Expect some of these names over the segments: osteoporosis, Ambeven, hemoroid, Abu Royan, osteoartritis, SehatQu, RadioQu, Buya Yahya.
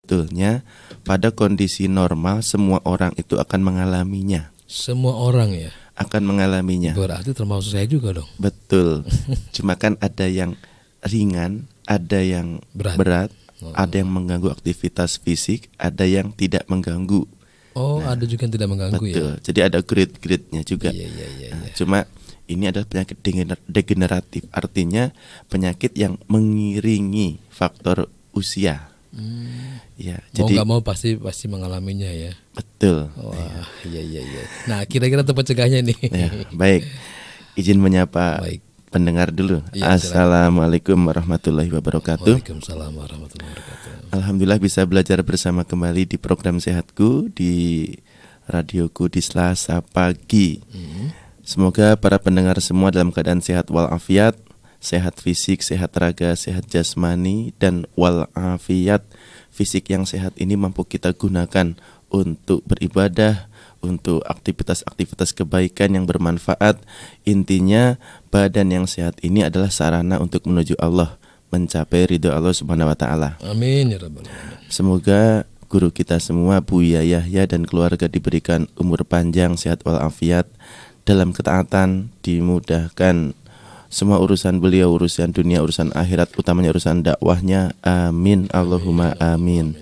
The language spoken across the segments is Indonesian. Sebetulnya pada kondisi normal semua orang itu akan mengalaminya. Semua orang ya? Akan mengalaminya. Berarti termasuk saya juga dong? Betul. Cuma kan ada yang ringan, ada yang berat, ada yang mengganggu aktivitas fisik, ada yang tidak mengganggu. Oh, nah, ada juga yang tidak mengganggu. Betul. Ya? Jadi ada grade-gradenya juga. Iya. Cuma ini adalah penyakit degeneratif, artinya penyakit yang mengiringi faktor usia. Ya, mau jadi nggak mau pasti mengalaminya ya. Betul. Wah, iya. Nah, kira-kira tempat cegahnya nih. Ya, baik, izin menyapa pendengar dulu. Ya, assalamualaikum warahmatullahi wabarakatuh. Waalaikumsalam warahmatullahi wabarakatuh. Alhamdulillah bisa belajar bersama kembali di program Sehatku di RadioQu di Selasa pagi. Semoga para pendengar semua dalam keadaan sehat walafiat. Sehat fisik, sehat raga, sehat jasmani, dan walafiat. Fisik yang sehat ini mampu kita gunakan untuk beribadah, untuk aktivitas-aktivitas kebaikan yang bermanfaat. Intinya badan yang sehat ini adalah sarana untuk menuju Allah, mencapai ridho Allah SWT. Amin ya Rabbal Alamin. Semoga guru kita semua, Buya Yahya dan keluarga, diberikan umur panjang, sehat walafiat, dalam ketaatan, dimudahkan semua urusan beliau, urusan dunia, urusan akhirat, utamanya urusan dakwahnya. Amin, Allahumma amin.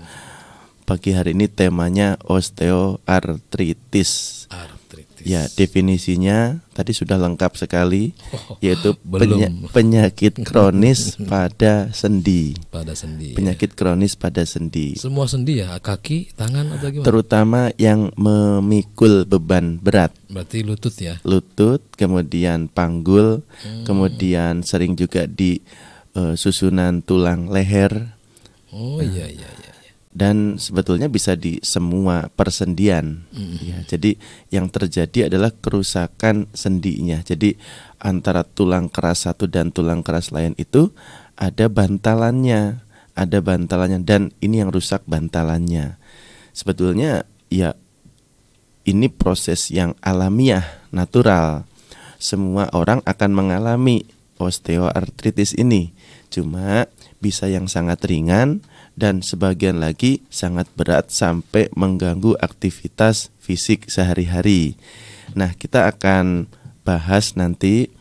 Pagi hari ini temanya osteoartritis. Ya, definisinya tadi sudah lengkap sekali, yaitu penyakit kronis pada sendi. Penyakit kronis pada sendi. Semua sendi ya, kaki, tangan atau gimana? Terutama yang memikul beban berat. Berarti lutut ya? Lutut, kemudian panggul, kemudian sering juga di susunan tulang leher. Oh iya. Dan sebetulnya bisa di semua persendian. Ya, jadi yang terjadi adalah kerusakan sendinya. Jadi antara tulang keras satu dan tulang keras lain itu ada bantalannya, dan ini yang rusak bantalannya. Sebetulnya ya ini proses yang alamiah, natural. Semua orang akan mengalami osteoartritis ini. Cuma bisa yang sangat ringan dan sebagian lagi sangat berat sampai mengganggu aktivitas fisik sehari-hari. Nah, kita akan bahas nanti.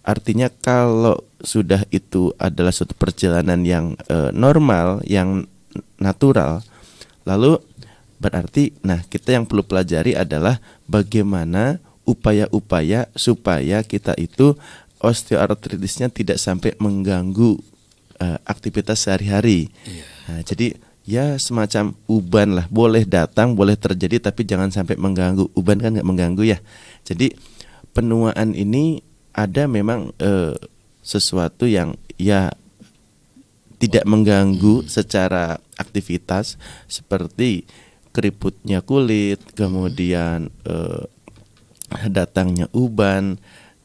Artinya kalau sudah itu adalah suatu perjalanan yang normal, yang natural, lalu berarti kita yang perlu pelajari adalah bagaimana upaya-upaya supaya kita itu osteoartritisnya tidak sampai mengganggu aktivitas sehari-hari. Nah, jadi ya semacam uban lah, boleh datang, boleh terjadi, tapi jangan sampai mengganggu. Uban kan nggak mengganggu ya. Jadi penuaan ini ada memang sesuatu yang ya tidak mengganggu secara aktivitas, seperti keriputnya kulit, kemudian datangnya uban.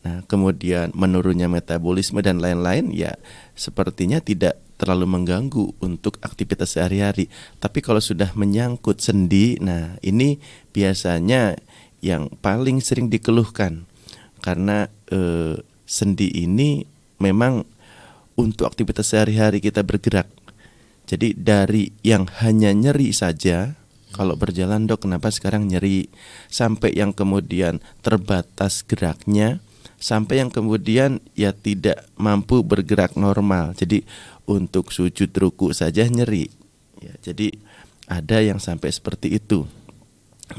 Nah, kemudian menurunnya metabolisme dan lain-lain, ya sepertinya tidak terlalu mengganggu untuk aktivitas sehari-hari. Tapi kalau sudah menyangkut sendi, nah ini biasanya yang paling sering dikeluhkan. Karena sendi ini memang untuk aktivitas sehari-hari kita bergerak. Jadi dari yang hanya nyeri saja, kalau berjalan dok kenapa sekarang nyeri, sampai yang kemudian terbatas geraknya, sampai yang kemudian ya tidak mampu bergerak normal. Jadi untuk sujud ruku saja nyeri ya, jadi ada yang sampai seperti itu.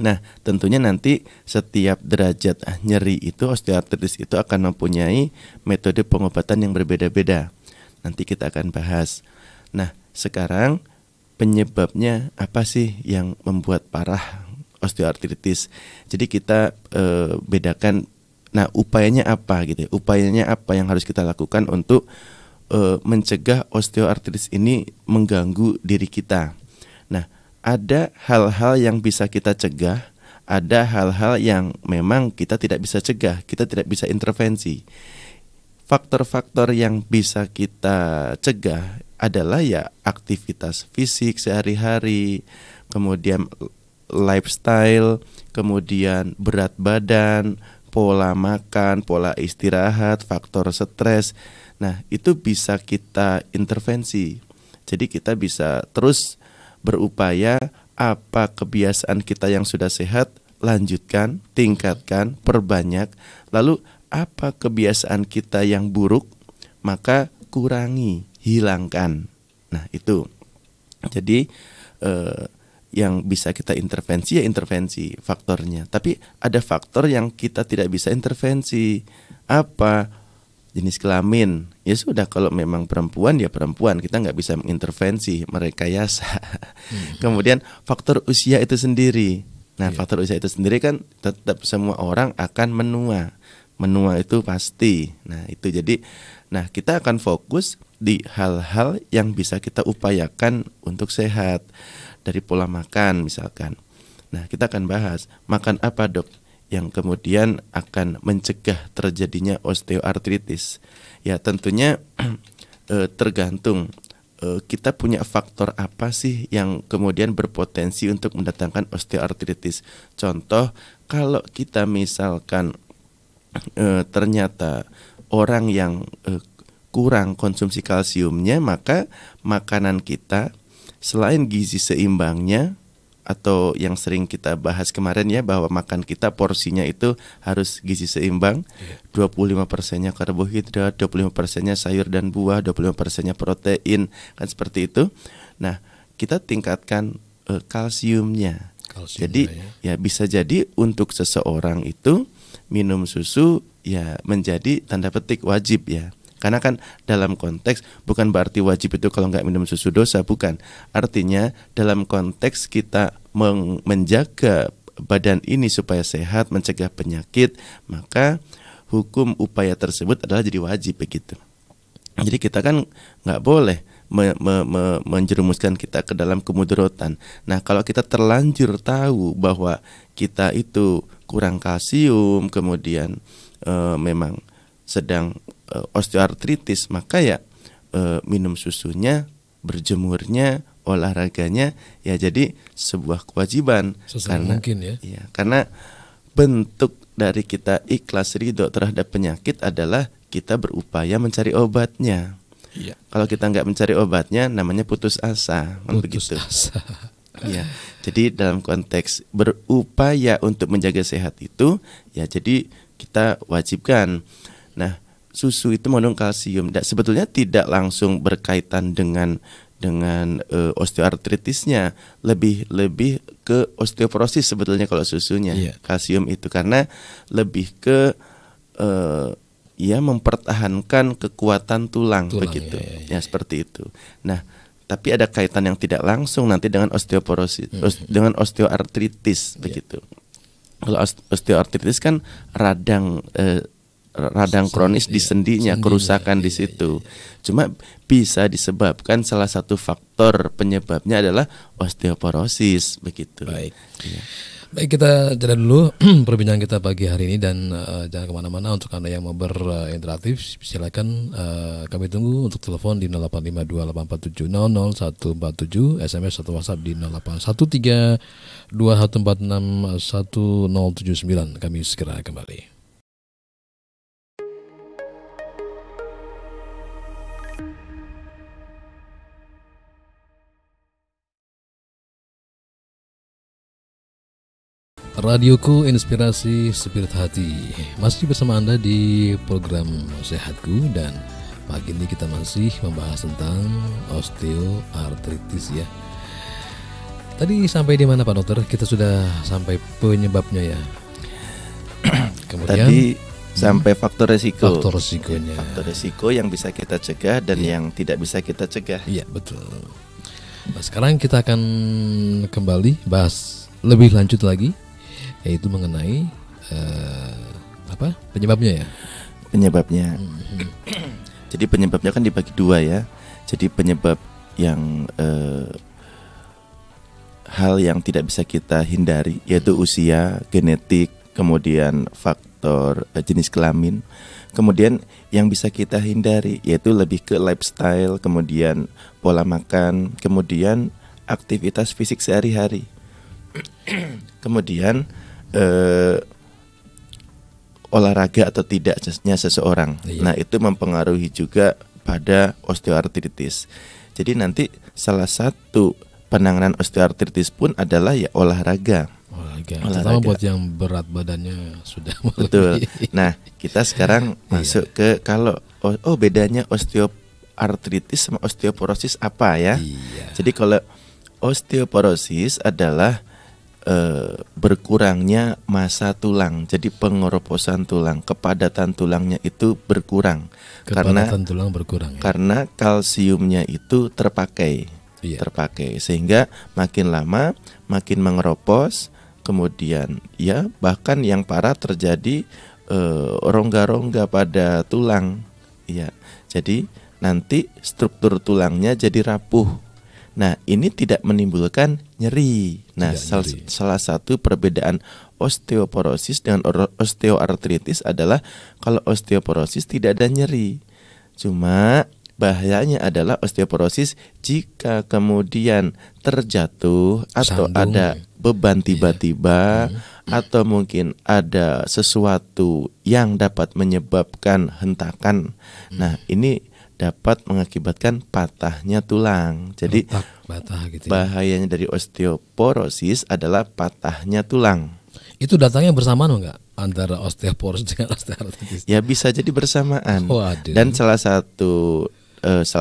Nah tentunya nanti setiap derajat nyeri itu, osteoartritis itu akan mempunyai metode pengobatan yang berbeda-beda. Nanti kita akan bahas. Nah sekarang penyebabnya apa sih yang membuat parah osteoartritis? Jadi kita bedakan. Nah, upayanya apa gitu? Upayanya apa yang harus kita lakukan untuk mencegah osteoartritis ini mengganggu diri kita? Nah, ada hal-hal yang bisa kita cegah, ada hal-hal yang memang kita tidak bisa cegah, kita tidak bisa intervensi. Faktor-faktor yang bisa kita cegah adalah ya aktivitas fisik sehari-hari, kemudian lifestyle, kemudian berat badan, pola makan, pola istirahat, faktor stres. Nah, itu bisa kita intervensi. Jadi kita bisa terus berupaya apa kebiasaan kita yang sudah sehat, lanjutkan, tingkatkan, perbanyak. Lalu apa kebiasaan kita yang buruk, maka kurangi, hilangkan. Nah, itu. Jadi yang bisa kita intervensi ya intervensi faktornya. Tapi ada faktor yang kita tidak bisa intervensi. Apa? Jenis kelamin. Ya sudah, kalau memang perempuan ya perempuan, kita nggak bisa mengintervensi, merekayasa. Kemudian faktor usia itu sendiri. Nah, faktor usia itu sendiri kan tetap semua orang akan menua. Menua itu pasti. Nah, itu jadi kita akan fokus di hal-hal yang bisa kita upayakan untuk sehat. Dari pola makan misalkan. Nah, kita akan bahas makan apa, Dok, yang kemudian akan mencegah terjadinya osteoartritis. Ya, tentunya tergantung kita punya faktor apa sih yang kemudian berpotensi untuk mendatangkan osteoartritis. Contoh, kalau kita misalkan ternyata orang yang kurang konsumsi kalsiumnya, maka makanan kita selain gizi seimbangnya atau yang sering kita bahas kemarin ya, bahwa makan kita porsinya itu harus gizi seimbang, 25%-nya karbohidrat, 25%-nya sayur dan buah, 25%-nya protein, kan seperti itu. Nah, kita tingkatkan kalsiumnya. Jadi ya bisa jadi untuk seseorang itu minum susu ya menjadi tanda petik wajib ya. Karena kan dalam konteks bukan berarti wajib itu kalau nggak minum susu dosa, bukan. Artinya dalam konteks kita menjaga badan ini supaya sehat, mencegah penyakit, maka hukum upaya tersebut adalah jadi wajib begitu. Jadi kita kan nggak boleh menjerumuskan kita ke dalam kemudorotan. Nah, kalau kita terlanjur tahu bahwa kita itu kurang kalsium, kemudian memang sedang osteoartritis, maka ya minum susunya, berjemurnya, olahraganya ya jadi sebuah kewajiban. Karena mungkin ya. Ya, karena bentuk dari kita ikhlas ridho terhadap penyakit adalah kita berupaya mencari obatnya. Ya. Kalau kita nggak mencari obatnya, namanya putus asa. Putus asa. Ya, jadi dalam konteks berupaya untuk menjaga sehat itu ya jadi kita wajibkan. Nah, susu itu mengandung kalsium. Sebetulnya tidak langsung berkaitan dengan osteoartritisnya, lebih ke osteoporosis sebetulnya kalau susunya. Yeah. Kalsium itu karena lebih ke ya mempertahankan kekuatan tulang begitu. Ya, seperti itu. Nah, tapi ada kaitan yang tidak langsung nanti dengan osteoporosis, dengan osteoartritis begitu. Kalau osteoartritis kan radang kronis di sendinya, kerusakan di situ. Cuma bisa disebabkan salah satu faktor penyebabnya adalah osteoporosis begitu. Baik, ya. Baik, kita jeda dulu perbincangan kita pagi hari ini dan jangan kemana-mana. Untuk Anda yang mau berinteraktif, silakan kami tunggu untuk telepon di 0852 847 00 147, SMS atau WhatsApp di 0813 2146 1079. Kami segera kembali. RadioQu, inspirasi spirit hati. Masih bersama Anda di program SehatQu dan pagi ini kita masih membahas tentang osteoartritis ya. Tadi sampai di mana Pak Dokter? Kita sudah sampai penyebabnya ya. Kemudian tadi sampai faktor resiko. Faktor resikonya. Faktor resiko yang bisa kita cegah dan yang tidak bisa kita cegah. Iya, betul. Nah, sekarang kita akan kembali bahas lebih lanjut lagi, yaitu mengenai apa penyebabnya ya? Penyebabnya. Jadi penyebabnya kan dibagi dua ya. Jadi penyebab yang hal yang tidak bisa kita hindari, yaitu usia, genetik, kemudian faktor jenis kelamin. Kemudian yang bisa kita hindari yaitu lebih ke lifestyle, kemudian pola makan, kemudian aktivitas fisik sehari-hari. Kemudian olahraga atau tidaknya seseorang. Nah itu mempengaruhi juga pada osteoartritis. Jadi nanti salah satu penanganan osteoartritis pun adalah ya olahraga. Terutama buat yang berat badannya sudah mulai. Betul. Nah kita sekarang masuk ke kalau bedanya osteoartritis sama osteoporosis apa ya? Iya. Jadi kalau osteoporosis adalah berkurangnya massa tulang, jadi pengeroposan tulang, kepadatan tulangnya itu berkurang. Kepadatan tulang berkurang. Ya? Karena kalsiumnya itu terpakai, sehingga makin lama makin mengeropos, kemudian ya bahkan yang parah terjadi rongga-rongga pada tulang, ya. Jadi nanti struktur tulangnya jadi rapuh. Nah ini tidak menimbulkan nyeri. Nah salah satu perbedaan osteoporosis dengan osteoartritis adalah kalau osteoporosis tidak ada nyeri. Cuma bahayanya adalah osteoporosis jika kemudian terjatuh atau ada beban tiba-tiba atau mungkin ada sesuatu yang dapat menyebabkan hentakan. Nah ini dapat mengakibatkan patahnya tulang. Jadi bahayanya dari osteoporosis adalah patahnya tulang. Itu datangnya bersamaan enggak antara osteoporosis dengan osteoartritis? Ya bisa jadi bersamaan. Waduh. Dan salah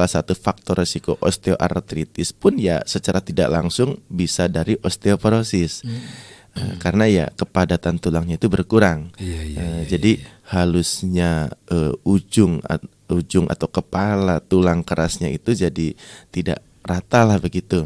satu faktor risiko osteoartritis pun ya secara tidak langsung bisa dari osteoporosis. Karena ya kepadatan tulangnya itu berkurang. Jadi halusnya ujung atau kepala tulang kerasnya itu jadi tidak rata lah begitu.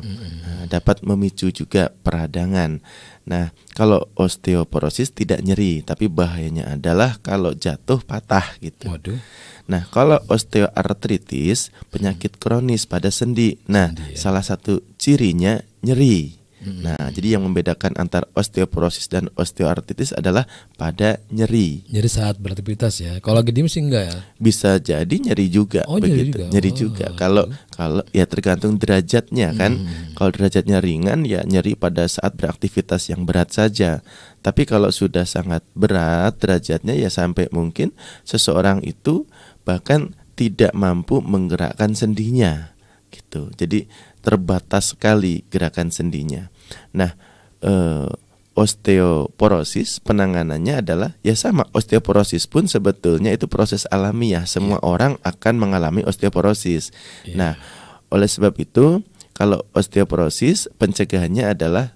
Dapat memicu juga peradangan. Nah kalau osteoporosis tidak nyeri, tapi bahayanya adalah kalau jatuh patah gitu. Waduh. Nah kalau osteoartritis penyakit kronis pada sendi. Nah salah satu cirinya nyeri. Nah jadi yang membedakan antara osteoporosis dan osteoartritis adalah pada nyeri. Nyeri saat beraktivitas ya. Kalau lagi diem sih enggak ya. Bisa jadi nyeri juga. Oh, begitu. Nyeri juga. Kalau ya tergantung derajatnya kan. Kalau derajatnya ringan ya nyeri pada saat beraktivitas yang berat saja. Tapi kalau sudah sangat berat derajatnya ya sampai mungkin seseorang itu bahkan tidak mampu menggerakkan sendinya gitu. Jadi terbatas sekali gerakan sendinya. Nah, osteoporosis penanganannya adalah ya sama. Osteoporosis pun sebetulnya itu proses alamiah. Semua orang akan mengalami osteoporosis. Nah, oleh sebab itu kalau osteoporosis pencegahannya adalah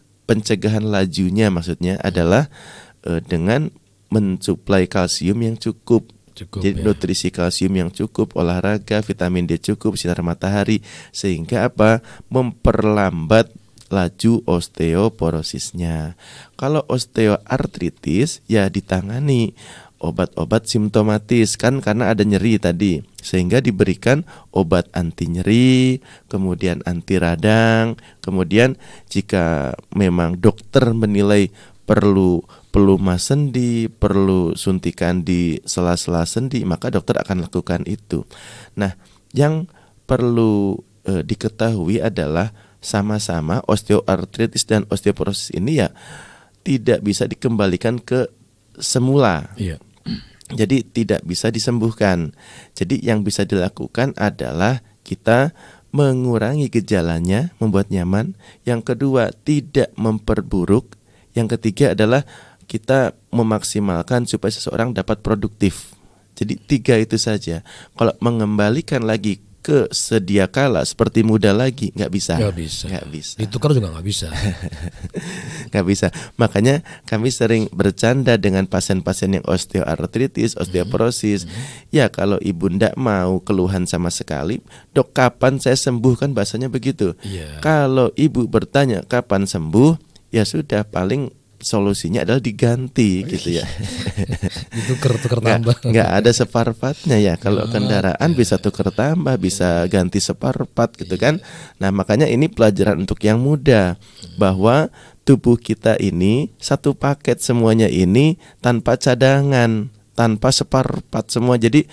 dengan mensuplai kalsium yang cukup. Jadi nutrisi kalsium yang cukup, olahraga, vitamin D cukup, sinar matahari, sehingga apa? Memperlambat laju osteoporosisnya. Kalau osteoartritis ya ditangani obat-obat simptomatis kan karena ada nyeri tadi, sehingga diberikan obat anti nyeri, kemudian anti radang, kemudian jika memang dokter menilai perlu pelumas sendi, perlu suntikan di sela-sela sendi, maka dokter akan lakukan itu. Nah, yang perlu diketahui adalah sama-sama osteoartritis dan osteoporosis ini ya tidak bisa dikembalikan ke semula. Jadi tidak bisa disembuhkan. Jadi yang bisa dilakukan adalah kita mengurangi gejalanya, membuat nyaman. Yang kedua, tidak memperburuk. Yang ketiga adalah kita memaksimalkan supaya seseorang dapat produktif. Jadi tiga itu saja. Kalau mengembalikan lagi ke sedia kala seperti muda lagi nggak bisa. Ditukar juga nggak bisa. Nggak bisa. Makanya kami sering bercanda dengan pasien-pasien yang osteoartritis, osteoporosis. Ya kalau ibu ndak mau keluhan sama sekali, dok kapan saya sembuh, kan bahasanya begitu. Kalau ibu bertanya kapan sembuh, ya sudah paling solusinya adalah diganti gitu ya. Itu tuker tambah. Nggak ada separpatnya ya. Kalau kendaraan bisa tuker tambah, bisa ganti separpat gitu kan. Nah makanya ini pelajaran untuk yang muda, bahwa tubuh kita ini satu paket semuanya ini, tanpa cadangan, tanpa separpat semua. Jadi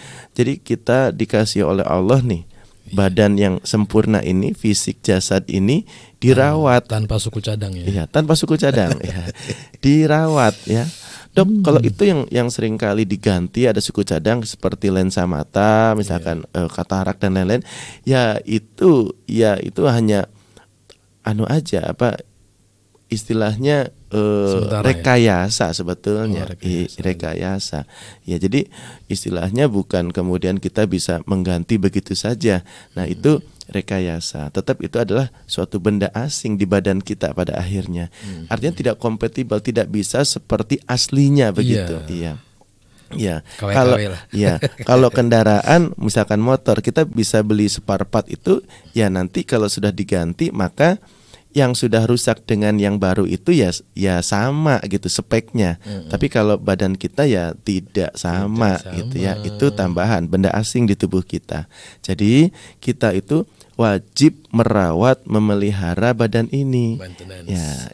kita dikasih oleh Allah nih badan yang sempurna ini, fisik jasad ini dirawat tanpa suku cadang ya. Dirawat ya. Dok, kalau itu yang seringkali diganti ada suku cadang seperti lensa mata, misalkan katarak dan lain-lain, ya itu hanya anu aja apa istilahnya rekayasa sebetulnya. Oh, rekayasa. Ya, jadi istilahnya bukan kemudian kita bisa mengganti begitu saja. Nah, itu rekayasa. Tetap itu adalah suatu benda asing di badan kita pada akhirnya. Artinya tidak kompatibel, tidak bisa seperti aslinya begitu. Iya. Ya, kalau ya, kalau kendaraan misalkan motor kita bisa beli spare part itu ya nanti kalau sudah diganti maka yang sudah rusak dengan yang baru itu ya sama gitu speknya. Tapi kalau badan kita ya tidak sama gitu ya. Itu tambahan benda asing di tubuh kita. Jadi kita itu wajib merawat, memelihara badan ini.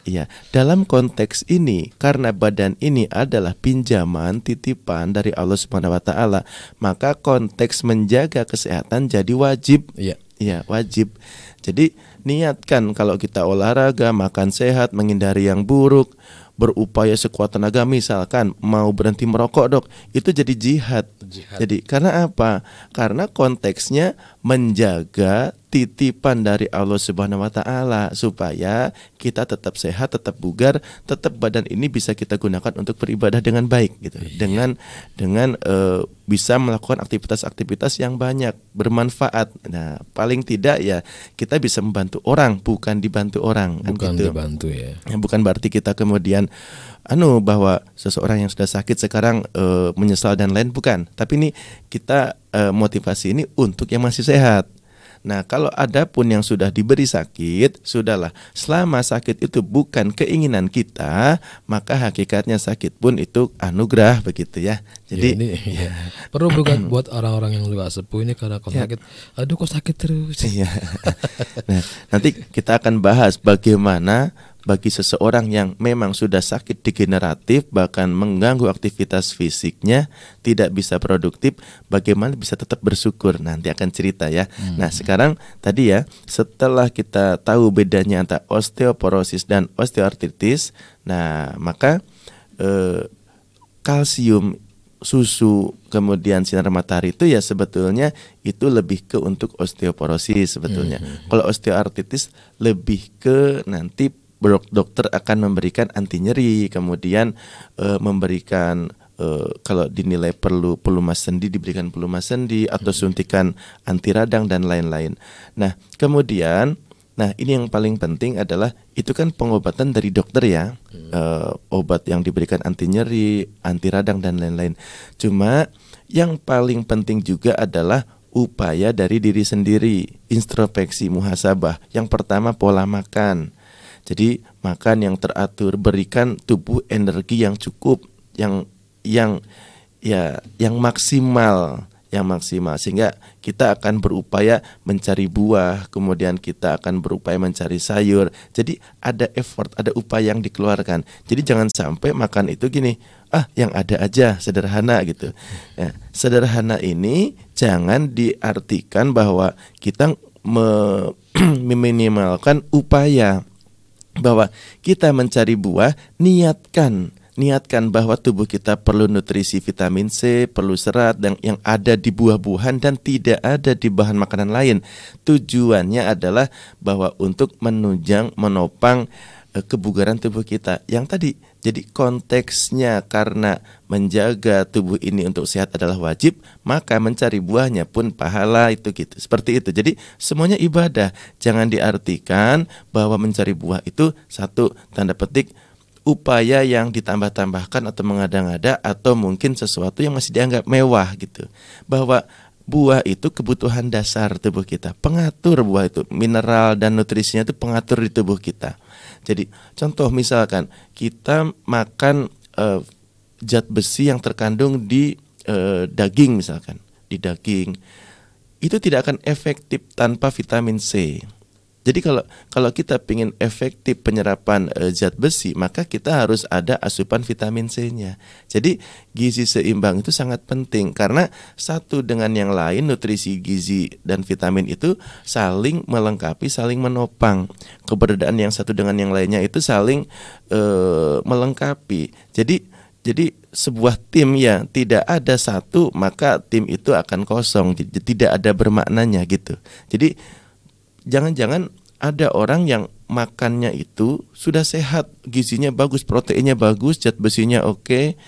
Ya. Dalam konteks ini, karena badan ini adalah pinjaman, titipan dari Allah Subhanahu wa Ta'ala, maka konteks menjaga kesehatan jadi wajib. Ya, wajib. Jadi niatkan kalau kita olahraga, makan sehat, menghindari yang buruk, berupaya sekuat tenaga, misalkan mau berhenti merokok, Dok, itu jadi jihad. Jadi karena apa? Karena konteksnya menjaga titipan dari Allah Subhanahu wa Ta'ala supaya kita tetap sehat, tetap bugar, tetap badan ini bisa kita gunakan untuk beribadah dengan baik gitu. Dengan bisa melakukan aktivitas-aktivitas yang banyak, bermanfaat. Nah, paling tidak ya kita bisa membantu orang, bukan dibantu orang. Dibantu ya. Bukan berarti kita kemudian bahwa seseorang yang sudah sakit sekarang menyesal dan lain, bukan. Tapi ini kita motivasi ini untuk yang masih sehat. Nah, kalau ada pun yang sudah diberi sakit, sudahlah. Selama sakit itu bukan keinginan kita, maka hakikatnya sakit pun itu anugerah begitu ya. Jadi ini perlu buat orang-orang yang luar sepuh ini karena kalau sakit, aduh kok sakit terus. Nah, nanti kita akan bahas bagaimana bagi seseorang yang memang sudah sakit degeneratif bahkan mengganggu aktivitas fisiknya, tidak bisa produktif, bagaimana bisa tetap bersyukur, nanti akan cerita ya. Nah, sekarang tadi ya setelah kita tahu bedanya antara osteoporosis dan osteoartritis, nah maka kalsium, susu, kemudian sinar matahari itu ya sebetulnya itu lebih ke untuk osteoporosis sebetulnya. Kalau osteoartritis lebih ke nanti dokter akan memberikan anti nyeri, kemudian memberikan kalau dinilai perlu pelumas sendi, diberikan pelumas sendi atau suntikan anti radang dan lain-lain. Nah, kemudian ini yang paling penting adalah itu kan pengobatan dari dokter ya. Obat yang diberikan anti nyeri, anti radang dan lain-lain. Cuma yang paling penting juga adalah upaya dari diri sendiri, introspeksi, muhasabah. Yang pertama pola makan. Jadi makan yang teratur, berikan tubuh energi yang cukup, yang maksimal, sehingga kita akan berupaya mencari buah, kemudian kita akan berupaya mencari sayur. Jadi ada effort, ada upaya yang dikeluarkan. Jadi jangan sampai makan itu gini, yang ada aja, sederhana gitu. Ya, sederhana ini jangan diartikan bahwa kita meminimalkan upaya. Bahwa kita mencari buah, niatkan bahwa tubuh kita perlu nutrisi vitamin C, perlu serat yang ada di buah-buahan dan tidak ada di bahan makanan lain. Tujuannya adalah bahwa untuk menunjang, menopang kebugaran tubuh kita yang tadi. Jadi konteksnya karena menjaga tubuh ini untuk sehat adalah wajib, maka mencari buahnya pun pahala itu gitu. Seperti itu. Jadi semuanya ibadah. Jangan diartikan bahwa mencari buah itu satu tanda petik upaya yang ditambah-tambahkan atau mengada-ngada atau mungkin sesuatu yang masih dianggap mewah gitu. Bahwa buah itu kebutuhan dasar tubuh kita. Pengatur buah itu, mineral dan nutrisinya itu pengatur di tubuh kita. Jadi contoh misalkan kita makan zat besi yang terkandung di daging misalkan, di daging itu tidak akan efektif tanpa vitamin C. Jadi kalau kita ingin efektif penyerapan zat besi, maka kita harus ada asupan vitamin C-nya. Jadi gizi seimbang itu sangat penting karena satu dengan yang lain, nutrisi, gizi dan vitamin itu saling melengkapi, saling menopang. Keberadaan yang satu dengan yang lainnya itu saling melengkapi. Jadi Jadi sebuah tim yang tidak ada satu, maka tim itu akan kosong. Jadi tidak ada bermaknanya gitu. Jadi jangan-jangan ada orang yang makannya itu sudah sehat, gizinya bagus, proteinnya bagus, zat besinya oke,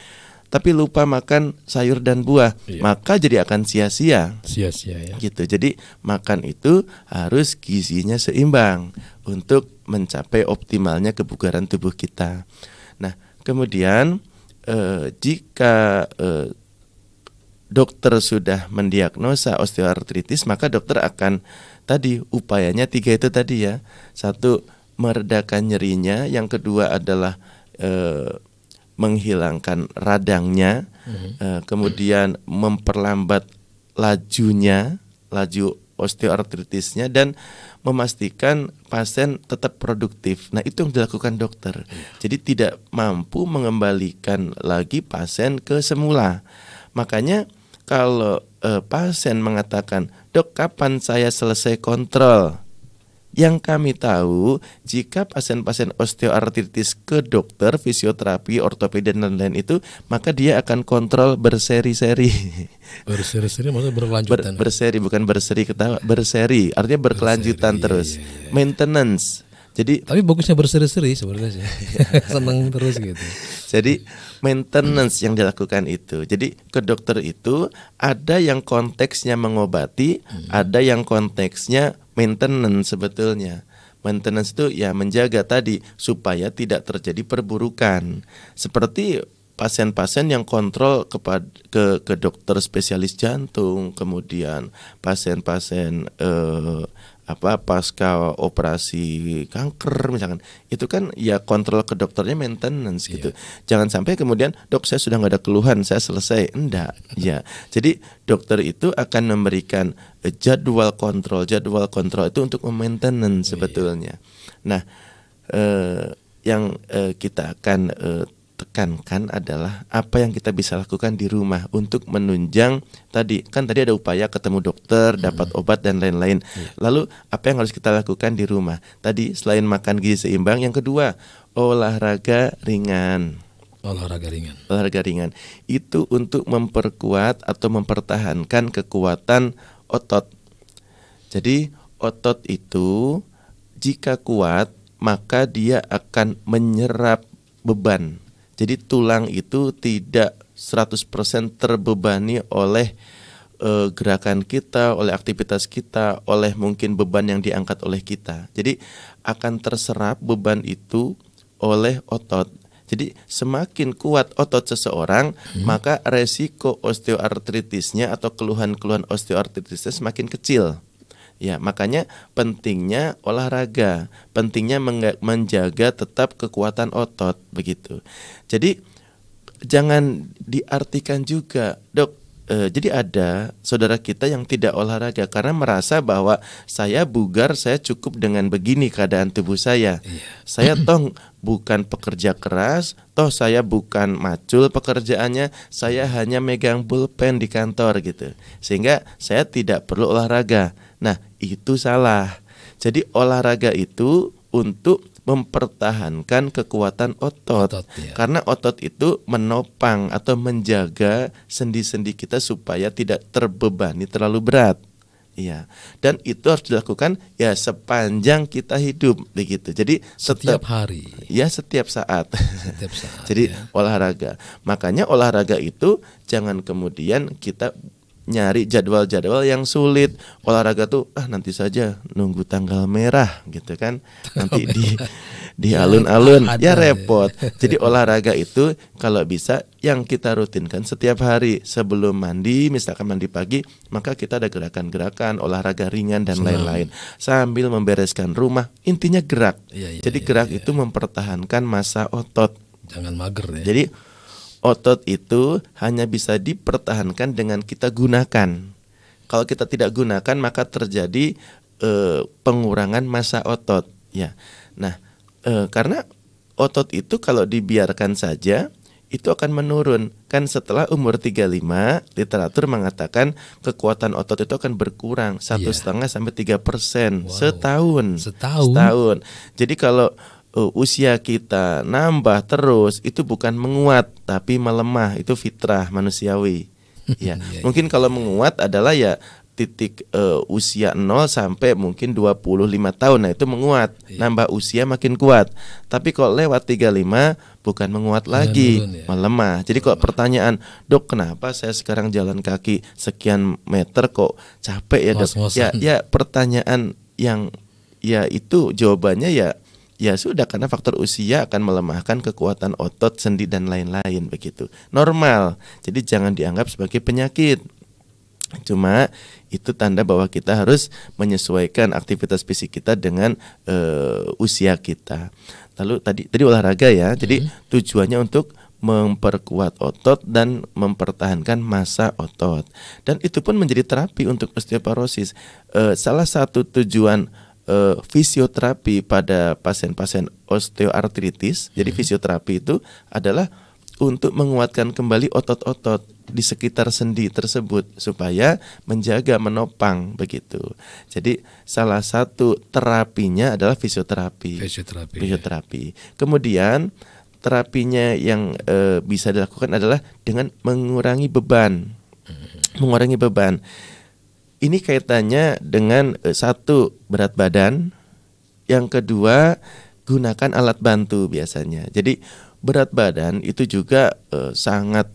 tapi lupa makan sayur dan buah, iya. Maka jadi akan sia-sia. Sia-sia ya. Gitu. Jadi makan itu harus gizinya seimbang untuk mencapai optimalnya kebugaran tubuh kita. Nah, kemudian jika dokter sudah mendiagnosa osteoartritis, maka dokter akan tadi upayanya tiga itu tadi ya. Satu, meredakan nyerinya. Yang kedua adalah menghilangkan radangnya. Kemudian memperlambat lajunya, laju osteoartritisnya, dan memastikan pasien tetap produktif. Nah, itu yang dilakukan dokter. Jadi tidak mampu mengembalikan lagi pasien ke semula. Makanya kalau pasien mengatakan, "Dok, kapan saya selesai kontrol?" Yang kami tahu, jika pasien-pasien osteoartritis ke dokter, fisioterapi, ortopedi dan lain-lain itu, maka dia akan kontrol berseri-seri. Berseri-seri maksudnya berkelanjutan. Berseri bukan berseri ketawa, berseri artinya berkelanjutan, berseri, terus. Iya, iya. Maintenance. Jadi, tapi bagusnya berseri-seri sebenarnya. Senang terus gitu. Jadi maintenance yang dilakukan itu. Jadi ke dokter itu ada yang konteksnya mengobati, ada yang konteksnya maintenance sebetulnya. Maintenance itu ya menjaga tadi supaya tidak terjadi perburukan. Seperti pasien-pasien yang kontrol ke dokter spesialis jantung, kemudian pasien-pasien pasca operasi kanker misalkan, itu kan ya kontrol ke dokternya maintenance gitu. Jangan sampai kemudian, "Dok, saya sudah nggak ada keluhan, saya selesai." Enggak. Ya, jadi dokter itu akan memberikan jadwal kontrol. Jadwal kontrol itu untuk maintenance sebetulnya. Nah, yang kita akan tekankan adalah apa yang kita bisa lakukan di rumah untuk menunjang tadi. Kan tadi ada upaya ketemu dokter, dapat obat dan lain-lain. Lalu apa yang harus kita lakukan di rumah? Tadi selain makan gizi seimbang, yang kedua olahraga ringan. Olahraga ringan. Olahraga ringan itu untuk memperkuat atau mempertahankan kekuatan otot. Jadi otot itu jika kuat, maka dia akan menyerap beban. Jadi tulang itu tidak 100% terbebani oleh gerakan kita, oleh aktivitas kita, oleh mungkin beban yang diangkat oleh kita. Jadi akan terserap beban itu oleh otot. Jadi semakin kuat otot seseorang, maka resiko osteoartritisnya atau keluhan-keluhan osteoartritisnya semakin kecil. Ya, makanya pentingnya olahraga, pentingnya menjaga tetap kekuatan otot begitu. Jadi jangan diartikan juga, "Dok, jadi ada saudara kita yang tidak olahraga karena merasa bahwa saya bugar, saya cukup dengan begini keadaan tubuh saya. Saya toh bukan pekerja keras, toh saya bukan macul pekerjaannya, saya hanya megang pulpen di kantor gitu. Sehingga saya tidak perlu olahraga." Nah, itu salah. Jadi olahraga itu untuk mempertahankan kekuatan otot. Karena otot itu menopang atau menjaga sendi-sendi kita supaya tidak terbebani terlalu berat. Iya. Dan itu harus dilakukan ya sepanjang kita hidup begitu. Jadi setiap hari. Ya, setiap saat. Setiap saat. Jadi ya, olahraga. Makanya olahraga itu jangan kemudian kita nyari jadwal-jadwal yang sulit. Olahraga tuh nanti saja, nunggu tanggal merah gitu kan. Nanti di alun-alun ya repot. Jadi olahraga itu kalau bisa yang kita rutinkan setiap hari. Sebelum mandi, misalkan mandi pagi, maka kita ada gerakan-gerakan olahraga ringan dan lain-lain. Sambil membereskan rumah, intinya gerak. Jadi gerak itu mempertahankan massa otot. Jangan mager ya. Jadi otot itu hanya bisa dipertahankan dengan kita gunakan. Kalau kita tidak gunakan, maka terjadi pengurangan massa otot. Ya, nah karena otot itu kalau dibiarkan saja, itu akan menurun. Kan setelah umur 35, literatur mengatakan kekuatan otot itu akan berkurang 1,5 sampai 3% setahun. Setahun. Jadi kalau usia kita nambah terus, itu bukan menguat tapi melemah, itu fitrah manusiawi. Ya, mungkin kalau menguat adalah ya titik usia 0 sampai mungkin 25 tahun. Nah, itu menguat, nambah usia makin kuat. Tapi kalau lewat 35 bukan menguat lagi, melemah. Jadi kalau pertanyaan, "Dok, kenapa saya sekarang jalan kaki sekian meter kok capek ya, Dok?" Ya, pertanyaan yang ya itu jawabannya ya sudah, karena faktor usia akan melemahkan kekuatan otot, sendi dan lain-lain begitu. Normal. Jadi jangan dianggap sebagai penyakit. Cuma itu tanda bahwa kita harus menyesuaikan aktivitas fisik kita dengan usia kita. Lalu tadi olahraga ya. Jadi tujuannya untuk memperkuat otot dan mempertahankan massa otot. Dan itu pun menjadi terapi untuk osteoporosis. Salah satu tujuan fisioterapi pada pasien-pasien osteoartritis, jadi fisioterapi itu adalah untuk menguatkan kembali otot-otot di sekitar sendi tersebut supaya menjaga, menopang begitu. Jadi salah satu terapinya adalah fisioterapi. Kemudian terapinya yang bisa dilakukan adalah dengan mengurangi beban. Ini kaitannya dengan satu, berat badan. Yang kedua, gunakan alat bantu biasanya. Jadi berat badan itu juga sangat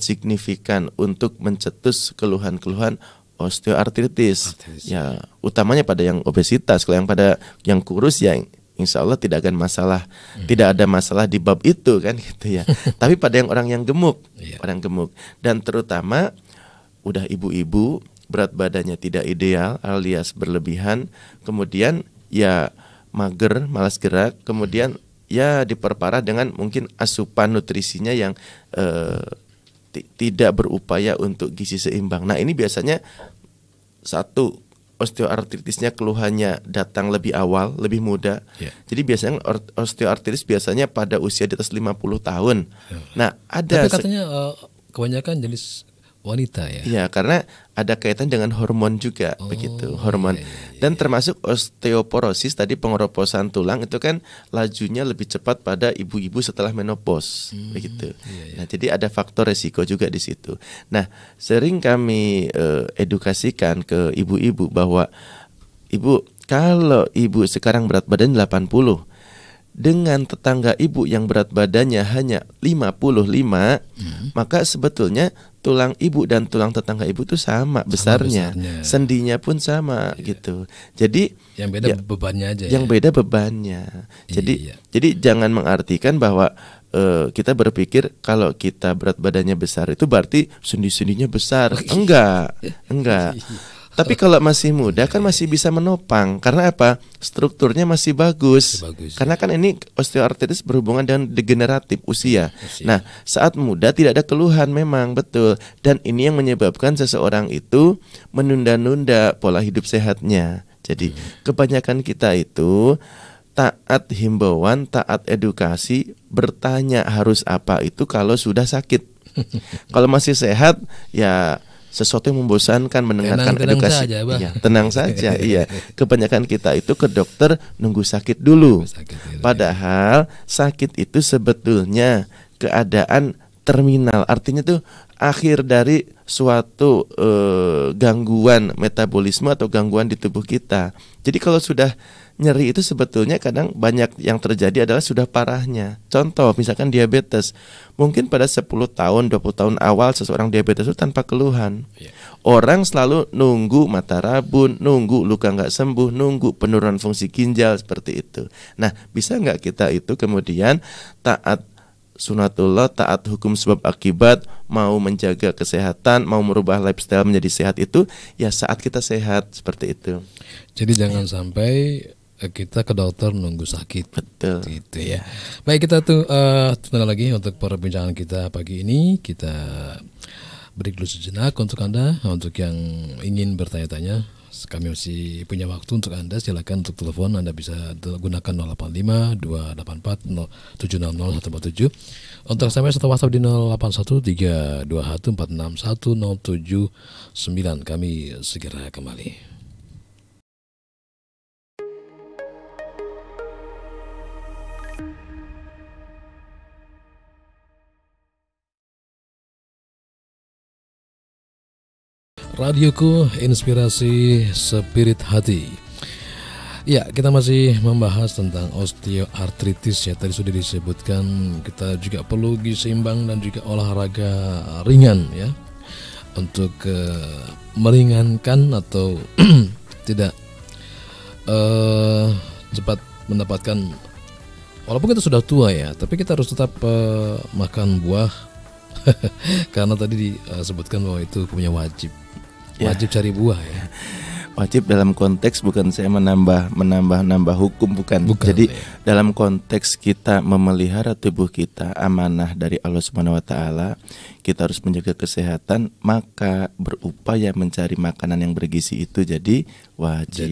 signifikan untuk mencetus keluhan-keluhan osteoartritis. Ya, utamanya pada yang obesitas. Kalau yang pada yang kurus ya insya Allah tidak akan masalah, tidak ada masalah di bab itu kan gitu ya. Tapi pada yang orang yang gemuk, dan terutama udah ibu-ibu, berat badannya tidak ideal alias berlebihan, kemudian ya mager, malas gerak, kemudian ya diperparah dengan mungkin asupan nutrisinya yang tidak berupaya untuk gizi seimbang. Nah, ini biasanya satu, osteoartritisnya keluhannya datang lebih awal, lebih muda. Jadi biasanya osteoartritis biasanya pada usia di atas 50 tahun. Nah, ada. Tapi katanya kebanyakan jenis wanita ya. Iya, karena ada kaitan dengan hormon juga, begitu. Hormon. Dan termasuk osteoporosis tadi, pengeroposan tulang itu kan lajunya lebih cepat pada ibu-ibu setelah menopause, begitu. Nah, jadi ada faktor resiko juga di situ. Nah, sering kami edukasikan ke ibu-ibu bahwa ibu, kalau ibu sekarang berat badan 80 dengan tetangga ibu yang berat badannya hanya 55, maka sebetulnya tulang ibu dan tulang tetangga ibu itu sama besarnya, sendinya pun sama gitu. Jadi yang beda bebannya aja. Yang beda bebannya. Jadi jangan mengartikan bahwa kita berpikir kalau kita berat badannya besar itu berarti sendi-sendinya besar. Enggak. Tapi kalau masih muda kan masih bisa menopang. Karena apa? Strukturnya masih bagus. Karena kan ini osteoartritis berhubungan dengan degeneratif usia. Nah, saat muda tidak ada keluhan, memang betul. Dan ini yang menyebabkan seseorang itu menunda-nunda pola hidup sehatnya. Jadi kebanyakan kita itu taat himbauan, taat edukasi, bertanya harus apa itu kalau sudah sakit. Kalau masih sehat ya sesuatu yang membosankan, mendengarkan edukasi saja, iya, tenang saja. Iya, kebanyakan kita itu ke dokter nunggu sakit dulu. Padahal sakit itu sebetulnya keadaan terminal, artinya tuh akhir dari suatu gangguan metabolisme atau gangguan di tubuh kita. Jadi kalau sudah nyeri itu sebetulnya kadang banyak yang terjadi adalah sudah parahnya. Contoh misalkan diabetes. Mungkin pada 10 tahun, 20 tahun awal seseorang diabetes itu tanpa keluhan. Orang selalu nunggu mata rabun, nunggu luka nggak sembuh, nunggu penurunan fungsi ginjal seperti itu. Nah, bisa nggak kita itu kemudian taat sunatullah, taat hukum sebab akibat, mau menjaga kesehatan, mau merubah lifestyle menjadi sehat itu ya saat kita sehat seperti itu. Jadi jangan sampai kita ke dokter nunggu sakit. Betul. Gitu ya. Baik, kita tuh sebentar lagi untuk perbincangan kita pagi ini. Kita break dulu sejenak untuk Anda. Untuk yang ingin bertanya-tanya, kami masih punya waktu untuk Anda. Silakan untuk telepon, Anda bisa gunakan 085-284-700-147. Untuk SMS atau WhatsApp di 081-321-461-079. Kami segera kembali. RadioQu, inspirasi spirit hati. Ya, kita masih membahas tentang osteoartritis ya. Tadi sudah disebutkan kita juga perlu gizi seimbang dan juga olahraga ringan ya, untuk meringankan atau tidak cepat mendapatkan. Walaupun kita sudah tua ya, tapi kita harus tetap makan buah karena tadi disebutkan bahwa itu punya wajib ya. Cari buah ya. Wajib dalam konteks bukan saya menambah hukum, bukan. Jadi ya, dalam konteks kita memelihara tubuh kita, amanah dari Allah Subhanahu wa taala, kita harus menjaga kesehatan, maka berupaya mencari makanan yang bergizi itu jadi wajib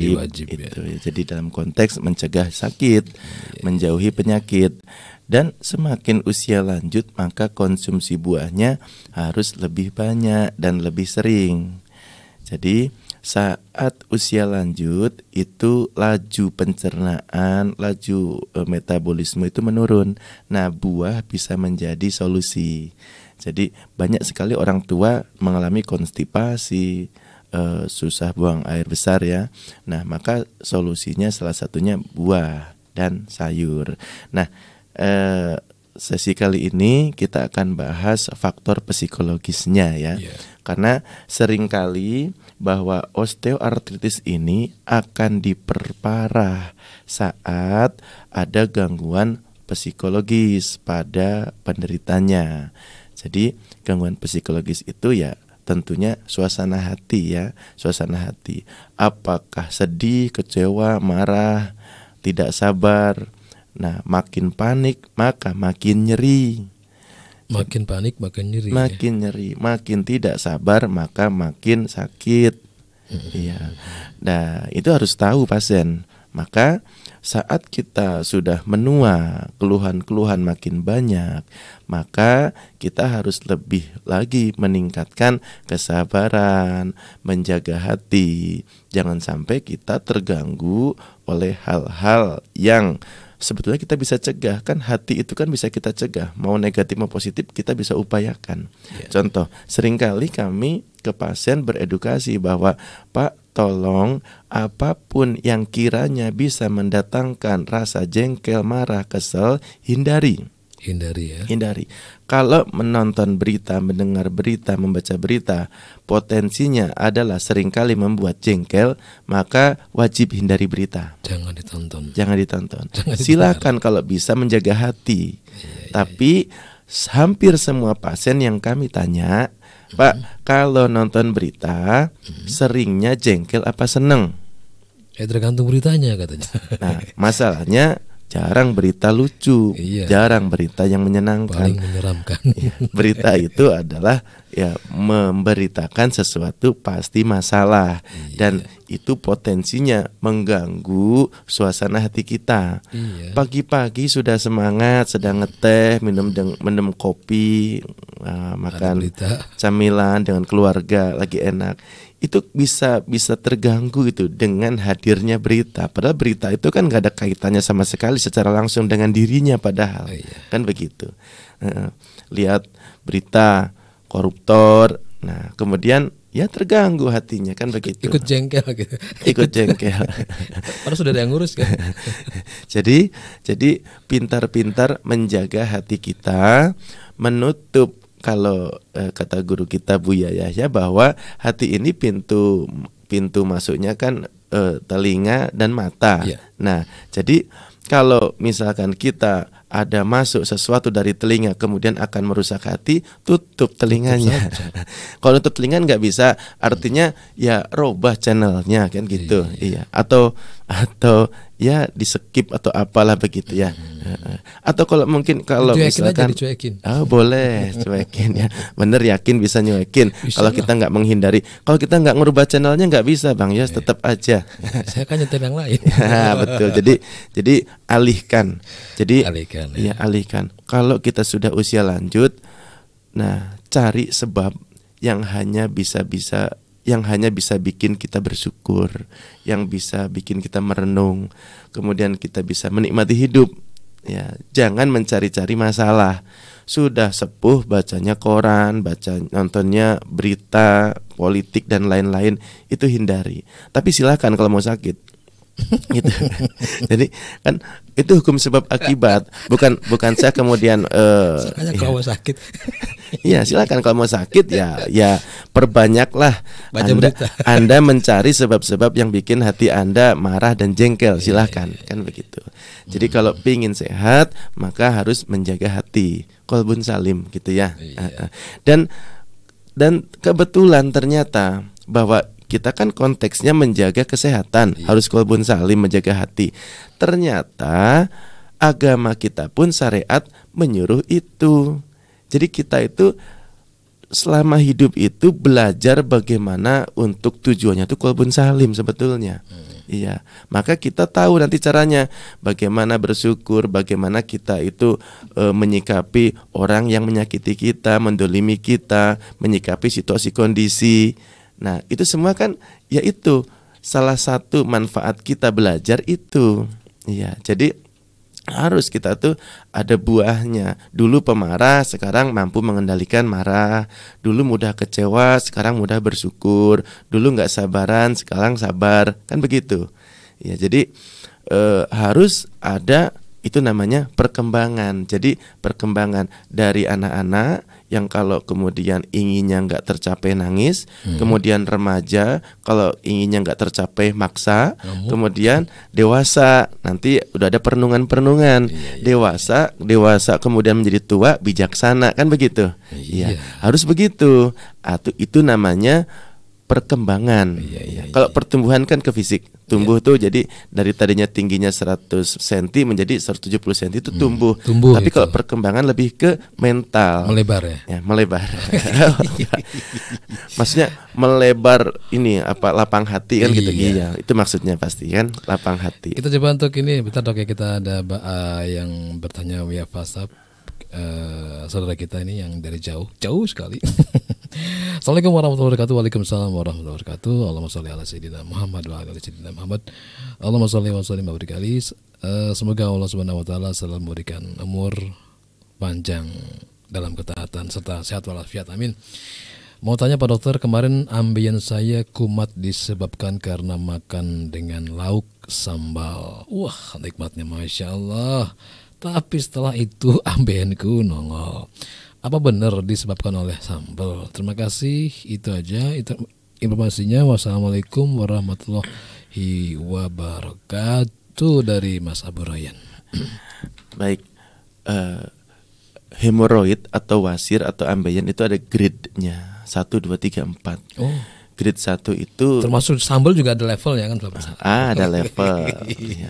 itu ya. Jadi dalam konteks mencegah sakit, menjauhi penyakit, dan semakin usia lanjut maka konsumsi buahnya harus lebih banyak dan lebih sering. Jadi saat usia lanjut itu laju pencernaan, laju metabolisme itu menurun. Nah, buah bisa menjadi solusi. Jadi banyak sekali orang tua mengalami konstipasi, susah buang air besar ya. Nah, maka solusinya salah satunya buah dan sayur. Nah, sesi kali ini kita akan bahas faktor psikologisnya ya. Yeah. Karena seringkali bahwa osteoartritis ini akan diperparah saat ada gangguan psikologis pada penderitanya. Jadi gangguan psikologis itu ya tentunya suasana hati ya, suasana hati. Apakah sedih, kecewa, marah, tidak sabar. Nah, makin panik maka makin nyeri. Makin panik makin nyeri. Makin ya, nyeri, makin tidak sabar maka makin sakit. Iya. Nah, itu harus tahu pasien. Maka saat kita sudah menua, keluhan-keluhan makin banyak, maka kita harus lebih lagi meningkatkan kesabaran, menjaga hati. Jangan sampai kita terganggu oleh hal-hal yang sebetulnya kita bisa cegah, kan hati itu kan bisa kita cegah, mau negatif mau positif kita bisa upayakan. Yeah. Contoh, seringkali kami ke pasien beredukasi bahwa, Pak, tolong apapun yang kiranya bisa mendatangkan rasa jengkel, marah, kesel, hindari ya. Hindari. Kalau menonton berita, mendengar berita, membaca berita, potensinya adalah seringkali membuat jengkel, maka wajib hindari berita. Jangan ditonton. Jangan ditonton. Jangan silakan kalau bisa menjaga hati. Iya, tapi hampir semua pasien yang kami tanya, Pak, kalau nonton berita, seringnya jengkel apa seneng? Tergantung beritanya katanya. Nah, masalahnya jarang berita lucu, iya, jarang berita yang menyenangkan. Paling menyeramkan. Berita itu adalah ya memberitakan sesuatu pasti masalah, iya, dan itu potensinya mengganggu suasana hati kita. Iya. Pagi-pagi sudah semangat, sedang ngeteh, minum kopi, makan camilan dengan keluarga, lagi enak. Itu bisa terganggu itu dengan hadirnya berita. Padahal berita itu kan gak ada kaitannya sama sekali secara langsung dengan dirinya padahal. Oh, iya. Kan begitu. Lihat berita koruptor. Nah, kemudian ya terganggu hatinya kan begitu. Ikut jengkel gitu. Ikut jengkel. Padahal sudah ada yang ngurus kan. jadi pintar-pintar menjaga hati kita, menutup. Kalau kata guru kita Buya Yahya bahwa hati ini pintu masuknya kan telinga dan mata. Yeah. Nah, jadi kalau misalkan kita ada masuk sesuatu dari telinga kemudian akan merusak hati, tutup telinganya. Kalau tutup telinga nggak bisa, artinya ya robah channelnya kan gitu. Yeah. Iya. Atau ya di skip atau apalah begitu ya. Atau kalau mungkin kalau misalkan dicuekin. Oh, boleh cuekin ya. Bener yakin bisa nyuekin. Kalau kita nggak menghindari, kalau kita nggak ngerubah channelnya nggak bisa, Bang Yos, tetap aja. Saya kan nyetel yang lain. Ya, betul. Jadi alihkan. Alihkan. Kalau kita sudah usia lanjut, nah cari sebab yang hanya bisa bikin kita bersyukur, yang bisa bikin kita merenung, kemudian kita bisa menikmati hidup. Ya, jangan mencari-cari masalah. sudah sepuh bacanya koran, baca nontonnya berita politik dan lain-lain, itu hindari. Tapi silakan kalau mau sakit. Gitu. Jadi kan itu hukum sebab akibat, bukan saya kemudian silakan ya, kalau mau sakit. Iya, silakan kalau mau sakit ya perbanyaklah Anda mencari sebab-sebab yang bikin hati Anda marah dan jengkel, silakan. Kan begitu. Jadi kalau pingin sehat maka harus menjaga hati, qalbun salim gitu ya. Dan kebetulan ternyata bahwa kita kan konteksnya menjaga kesehatan, harus qalbun salim, menjaga hati. Ternyata agama kita pun syariat menyuruh itu. Jadi kita itu selama hidup itu belajar bagaimana untuk tujuannya itu qalbun salim sebetulnya. Iya, maka kita tahu nanti caranya bagaimana bersyukur, bagaimana kita itu menyikapi orang yang menyakiti kita, mendolimi kita, menyikapi situasi kondisi. Nah, itu semua kan yaitu salah satu manfaat kita belajar itu. Iya, jadi harus kita tuh ada buahnya. Dulu pemarah, sekarang mampu mengendalikan marah. Dulu mudah kecewa, sekarang mudah bersyukur. Dulu nggak sabaran, sekarang sabar. Kan begitu. Ya, jadi harus ada itu namanya perkembangan. Jadi perkembangan dari anak-anak yang kalau kemudian inginnya nggak tercapai nangis, kemudian remaja kalau inginnya nggak tercapai maksa, kemudian dewasa nanti udah ada perenungan-perenungan, dewasa kemudian menjadi tua bijaksana, kan begitu? Iya, harus begitu. Atau itu namanya perkembangan. Kalau pertumbuhan kan ke fisik, tumbuh tuh, jadi dari tadinya tingginya 100 cm menjadi 170 cm itu tumbuh. Tapi kalau perkembangan lebih ke mental. Melebar ya? Ya, melebar. Maksudnya melebar ini apa, lapang hati kan gitu. Iya, itu maksudnya pasti kan, lapang hati. Kita coba untuk ini bentar Dok ya, kita ada yang bertanya via WhatsApp. Saudara kita ini yang dari jauh sekali. Assalamualaikum warahmatullahi wabarakatuh. Waalaikumsalam warahmatullahi wabarakatuh. Allahumma sholli ala sayyidina Muhammad wa ala ali sayyidina Muhammad. Allahumma sholli wa sallim barik alaihi. Semoga Allah Subhanahu wa taala selalu memberikan umur panjang dalam ketaatan serta sehat walafiat. Amin. Mau tanya Pak Dokter, kemarin ambien saya kumat disebabkan karena makan dengan lauk sambal. Wah, nikmatnya Masya Allah. Tapi setelah itu ambeanku nongol. Apa benar disebabkan oleh sambal? Terima kasih, itu aja informasinya. Wassalamualaikum warahmatullahi wabarakatuh. Dari Mas Abu Royan. Baik, hemoroid atau wasir atau ambeien itu ada grade-nya 1, 2, 3, 4. Grade 1 itu termasuk sambal juga ada level ya kan? Ada level. Ya.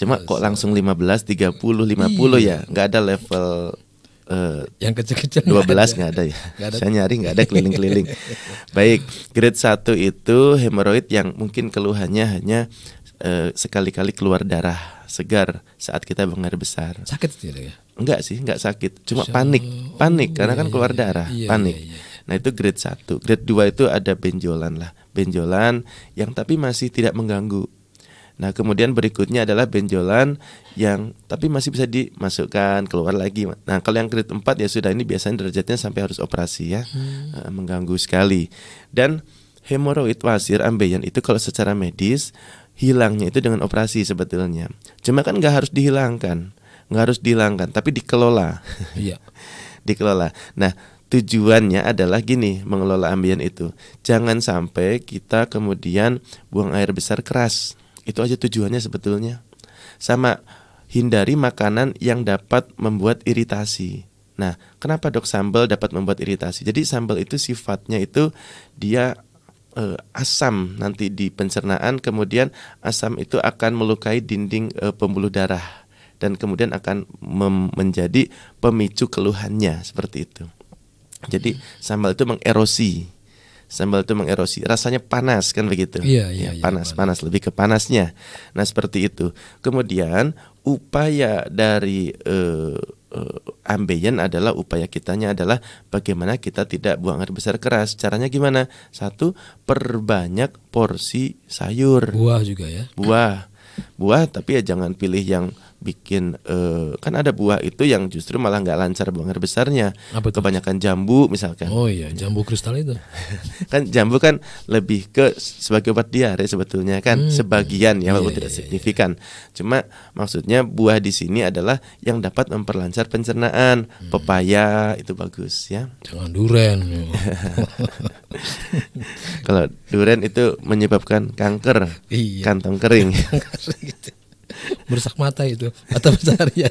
Cuma kok langsung 15, 30, 50 ya? Nggak ada level yang kecil-kecil, 12 nggak ada ya? Saya nyari nggak ada, keliling-keliling. Baik, grade 1 itu hemoroid yang mungkin keluhannya hanya sekali-kali keluar darah segar saat kita bengar besar. Sakit tidak ya? Enggak sih, enggak sakit. Cuma panik karena kan keluar darah, panik. Nah, itu grade 1. Grade 2 itu ada benjolan lah. Benjolan yang tapi masih tidak mengganggu. Nah, kemudian berikutnya adalah benjolan yang tapi masih bisa dimasukkan, keluar lagi. Nah, kalau yang grade 4 ya sudah, ini biasanya derajatnya sampai harus operasi ya. Mengganggu sekali. Dan hemoroid wasir ambeien itu kalau secara medis hilangnya itu dengan operasi sebetulnya. Cuma kan nggak harus dihilangkan. Nggak harus dihilangkan, tapi dikelola. Iya. Dikelola. Nah, tujuannya adalah gini, mengelola ambien itu jangan sampai kita kemudian buang air besar keras. Itu aja tujuannya sebetulnya. Sama hindari makanan yang dapat membuat iritasi. Nah, kenapa Dok sambal dapat membuat iritasi? Jadi sambal itu sifatnya itu dia asam nanti di pencernaan. Kemudian asam itu akan melukai dinding pembuluh darah dan kemudian akan menjadi pemicu keluhannya seperti itu. Jadi sambal itu mengerosi. Sambal itu mengerosi, rasanya panas kan begitu. Panas, lebih ke panasnya. Nah, seperti itu. Kemudian upaya dari ambeien adalah, upaya kitanya adalah bagaimana kita tidak buang air besar keras. Caranya gimana? 1, perbanyak porsi sayur. Buah juga ya. Buah tapi ya jangan pilih yang bikin kan ada buah itu yang justru malah nggak lancar buang air besarnya, kebanyakan jambu misalkan. Oh iya, jambu kristal itu. Kan jambu kan lebih ke sebagai obat diare sebetulnya kan, sebagian ya, walaupun tidak signifikan. Cuma maksudnya buah di sini adalah yang dapat memperlancar pencernaan. Pepaya itu bagus ya. Jangan duren. Kalau duren itu menyebabkan kanker, kantong kering. Bersak mata itu atau seharian.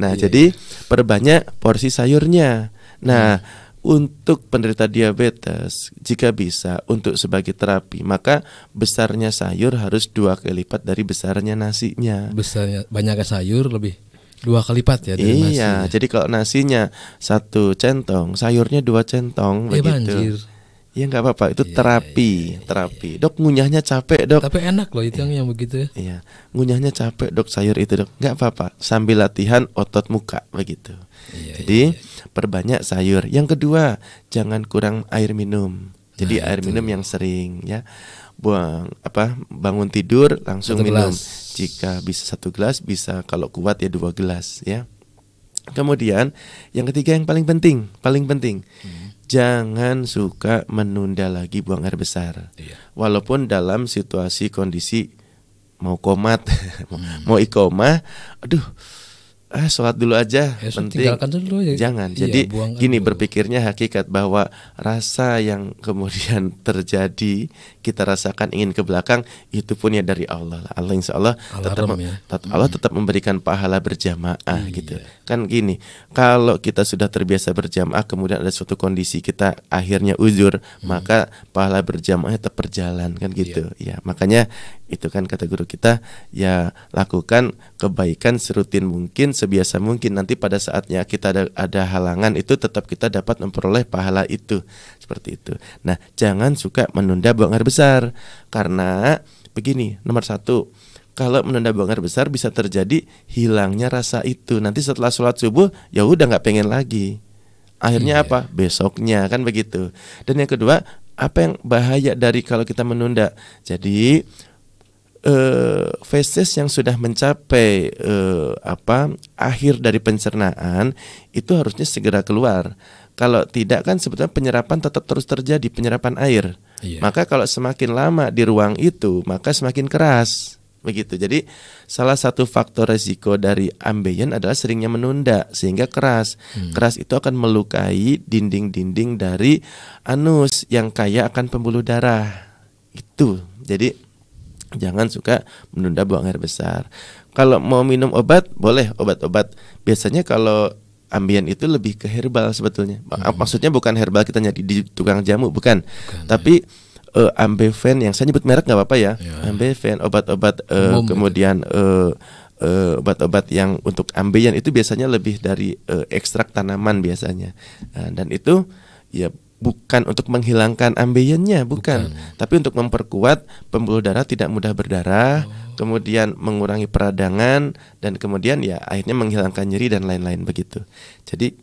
Nah, jadi perbanyak porsi sayurnya. Nah, untuk penderita diabetes jika bisa untuk sebagai terapi, maka besarnya sayur harus 2 kali lipat dari besarnya nasinya. Besarnya banyaknya sayur lebih 2 kali lipat ya dari nasi. Iya, jadi kalau nasinya 1 centong, sayurnya 2 centong begitu. Ya nggak apa-apa, itu terapi. Dok, ngunyahnya capek dok. Tapi enak loh itu yang begitu. Iya, ngunyahnya capek dok sayur itu dok. Nggak apa-apa, sambil latihan otot muka begitu. Jadi perbanyak sayur. Yang kedua, jangan kurang air minum. Jadi air minum yang sering ya. Buang bangun tidur langsung minum. Jika bisa 1 gelas, bisa kalau kuat ya 2 gelas ya. Kemudian yang ketiga yang paling penting. Jangan suka menunda lagi buang air besar, walaupun dalam situasi kondisi mau komat, mau iqomah, aduh, sholat dulu aja, penting. Dulu, ya. Jangan. Jadi gini dulu. Berpikirnya hakikat bahwa rasa yang kemudian terjadi kita rasakan ingin ke belakang itu pun ya dari Allah. Allah insya Allah tetap memberikan pahala berjamaah gitu. Kan gini, kalau kita sudah terbiasa berjamaah, kemudian ada suatu kondisi kita akhirnya uzur, maka pahala berjamaah tetap berjalan kan gitu. Ya, makanya itu kan kata guru kita, ya lakukan kebaikan serutin mungkin, sebiasa mungkin. Nanti pada saatnya kita ada halangan itu tetap kita dapat memperoleh pahala itu. Seperti itu. Nah, jangan suka menunda buang air besar. Karena begini, nomor 1, kalau menunda buang air besar bisa terjadi hilangnya rasa itu. Nanti setelah sholat subuh ya udah nggak pengen lagi. Akhirnya apa? Besoknya kan begitu. Dan yang kedua, apa yang bahaya dari kalau kita menunda? Jadi feses yang sudah mencapai akhir dari pencernaan itu harusnya segera keluar. Kalau tidak kan sebetulnya penyerapan tetap terus terjadi, penyerapan air. Maka kalau semakin lama di ruang itu maka semakin keras. Begitu. Jadi salah satu faktor resiko dari ambeien adalah seringnya menunda sehingga keras. Keras itu akan melukai dinding-dinding dari anus yang kaya akan pembuluh darah. Itu. Jadi jangan suka menunda buang air besar. Kalau mau minum obat, boleh obat-obat. Biasanya kalau ambien itu lebih ke herbal sebetulnya. Maksudnya bukan herbal kita nyari di tukang jamu, bukan. Tapi Ambeven yang saya nyebut merek nggak apa-apa ya. Ambeven, obat-obat kemudian obat-obat yang untuk ambeien itu biasanya lebih dari ekstrak tanaman biasanya. Dan itu ya bukan untuk menghilangkan ambeiennya, bukan. Tapi untuk memperkuat pembuluh darah tidak mudah berdarah, kemudian mengurangi peradangan dan kemudian ya akhirnya menghilangkan nyeri dan lain-lain begitu. Jadi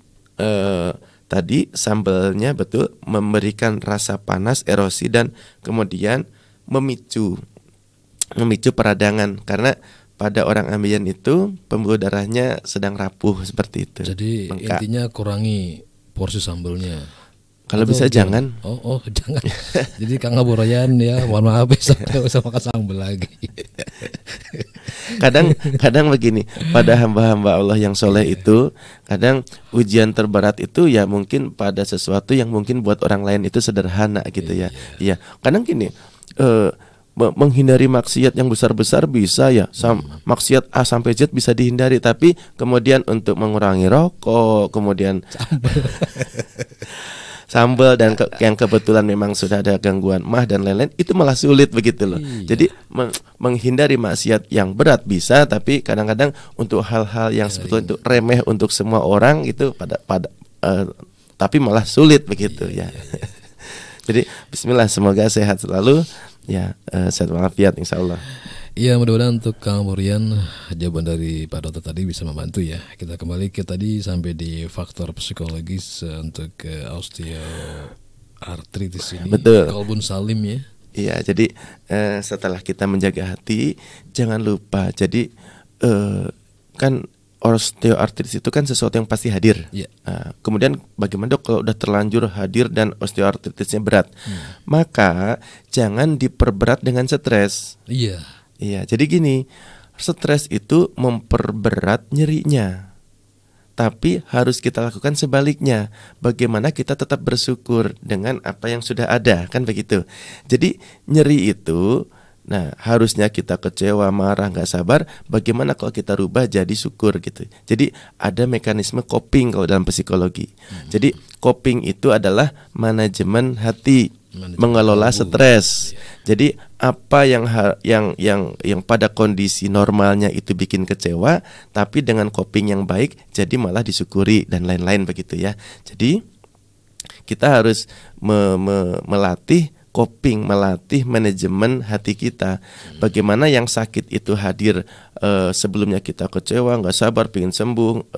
tadi sambalnya betul memberikan rasa panas, erosi dan kemudian memicu peradangan karena pada orang ambeien itu pembuluh darahnya sedang rapuh seperti itu. Jadi intinya kurangi porsi sambalnya. Kalau bisa jangan. Oh jangan. Jadi Kang Abu Royan ya, mohon maaf sampai usah makan sambal lagi. Kadang begini, pada hamba-hamba Allah yang soleh itu, kadang ujian terberat itu ya mungkin pada sesuatu yang mungkin buat orang lain itu sederhana gitu ya. Iya. Kadang gini, menghindari maksiat yang besar-besar bisa ya, maksiat A sampai Z bisa dihindari, tapi kemudian untuk mengurangi rokok, kemudian sambal dan yang kebetulan memang sudah ada gangguan maag dan lain-lain itu malah sulit begitu loh. Jadi menghindari maksiat yang berat bisa, tapi kadang-kadang untuk hal-hal yang sebetulnya itu remeh untuk semua orang itu tapi malah sulit begitu ya. Jadi bismillah, semoga sehat selalu ya, sehat walafiat insyaallah. Iya, mudah-mudahan untuk Kang Murian jawaban dari Pak Dokter tadi bisa membantu ya. Kita kembali ke tadi sampai di faktor psikologis untuk osteoartritis ini. Betul. Kolbun Salim ya. Iya, jadi setelah kita menjaga hati, jangan lupa. Jadi kan osteoartritis itu kan sesuatu yang pasti hadir. Yeah. Kemudian bagaimana dok kalau udah terlanjur hadir dan osteoartritisnya berat, maka jangan diperberat dengan stres. Iya. Yeah. Iya. Jadi gini, stres itu memperberat nyerinya, tapi harus kita lakukan sebaliknya. Bagaimana kita tetap bersyukur dengan apa yang sudah ada, kan begitu. Jadi nyeri itu, nah harusnya kita kecewa, marah, nggak sabar. Bagaimana kalau kita rubah jadi syukur gitu. Jadi ada mekanisme coping kalau dalam psikologi. Jadi coping itu adalah manajemen hati, mengelola stres. Jadi apa yang pada kondisi normalnya itu bikin kecewa, tapi dengan coping yang baik jadi malah disyukuri dan lain-lain begitu ya. Jadi kita harus melatih coping, melatih manajemen hati kita. Bagaimana yang sakit itu hadir, sebelumnya kita kecewa, nggak sabar, pengen sembuh,